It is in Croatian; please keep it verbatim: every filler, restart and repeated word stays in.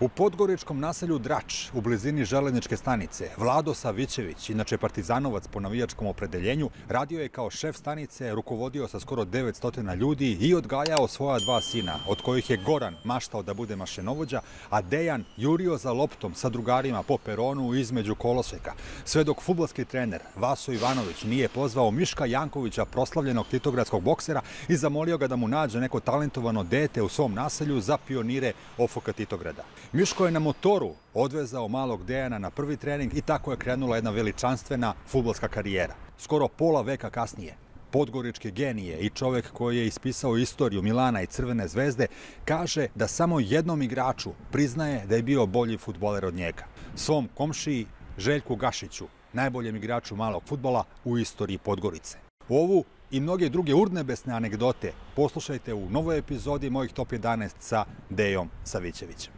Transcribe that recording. U podgoričkom naselju Drač, u blizini železničke stanice, Vlado Savićević, inače partizanovac po navijačkom opredeljenju, radio je kao šef stanice, rukovodio sa skoro devetsto ljudi i odgajao svoja dva sina, od kojih je Goran maštao da bude mašinovođa, a Dejan jurio za loptom sa drugarima po peronu između koloseka. Sve dok fudbalski trener Vaso Ivanović nije pozvao Miška Jankovića, proslavljenog titogradskog boksera, i zamolio ga da mu nađe neko talentovano dete u svom naselju za pionire O F K Titograda. Miško je na motoru odvezao malog Dejana na prvi trening i tako je krenula jedna veličanstvena fudbalska karijera. Skoro pola veka kasnije, podgorički genije i čovjek koji je ispisao istoriju Milana i Crvene zvezde kaže da samo jednom igraču priznaje da je bio bolji fudbaler od njega. Svom komšiji Željku Gašiću, najboljem igraču malog fudbala u istoriji Podgorice. Ovu i mnoge druge urnebesne anegdote poslušajte u novoj epizodi mojih Top jedanaest sa Dejom Savićevićem.